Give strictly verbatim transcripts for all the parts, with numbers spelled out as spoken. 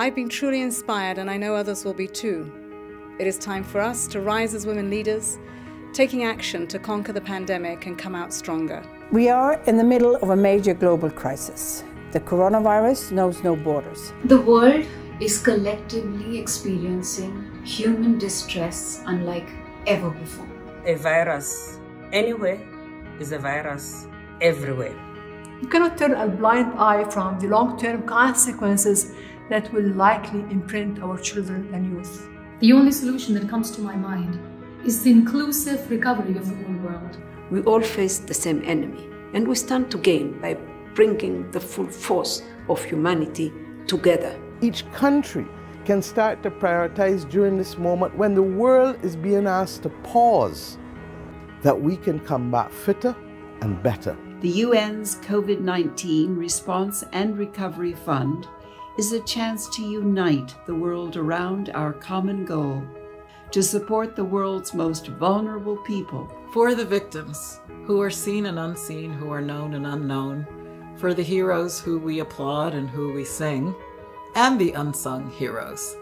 I've been truly inspired, and I know others will be too. It is time for us to rise as women leaders, taking action to conquer the pandemic and come out stronger. We are in the middle of a major global crisis. The coronavirus knows no borders. The world is collectively experiencing human distress unlike ever before. A virus anywhere is a virus everywhere. You cannot turn a blind eye from the long-term consequences that will likely imprint our children and youth. The only solution that comes to my mind is the inclusive recovery of the whole world. We all face the same enemy, and we stand to gain by bringing the full force of humanity together. Each country can start to prioritize during this moment when the world is being asked to pause, that we can come back fitter and better. The U N's COVID nineteen Response and Recovery Fund is a chance to unite the world around our common goal, to support the world's most vulnerable people. For the victims, who are seen and unseen, who are known and unknown, for the heroes who we applaud and who we sing, and the unsung heroes.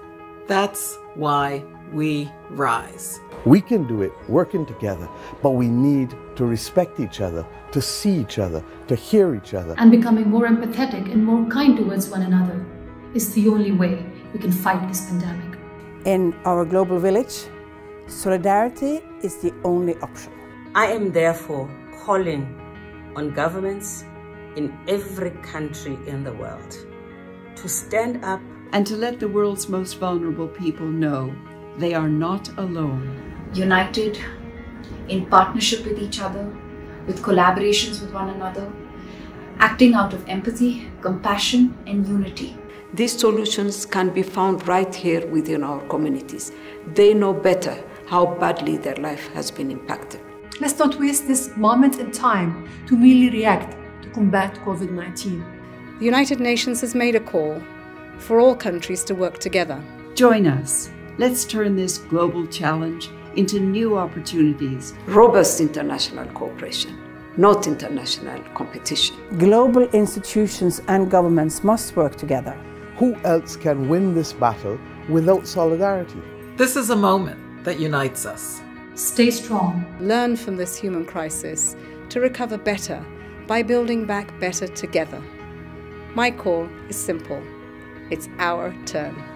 That's why we rise. We can do it working together, but we need to respect each other, to see each other, to hear each other. And becoming more empathetic and more kind towards one another is the only way we can fight this pandemic. In our global village, solidarity is the only option. I am therefore calling on governments in every country in the world to stand up and to let the world's most vulnerable people know they are not alone. United in partnership with each other, with collaborations with one another, acting out of empathy, compassion, and unity. These solutions can be found right here within our communities. They know better how badly their life has been impacted. Let's not waste this moment in time to merely react to combat COVID nineteen. The United Nations has made a call for all countries to work together. Join us. Let's turn this global challenge into new opportunities. Robust international cooperation, not international competition. Global institutions and governments must work together. Who else can win this battle without solidarity? This is a moment that unites us. Stay strong. Learn from this human crisis to recover better by building back better together. My call is simple. It's our turn.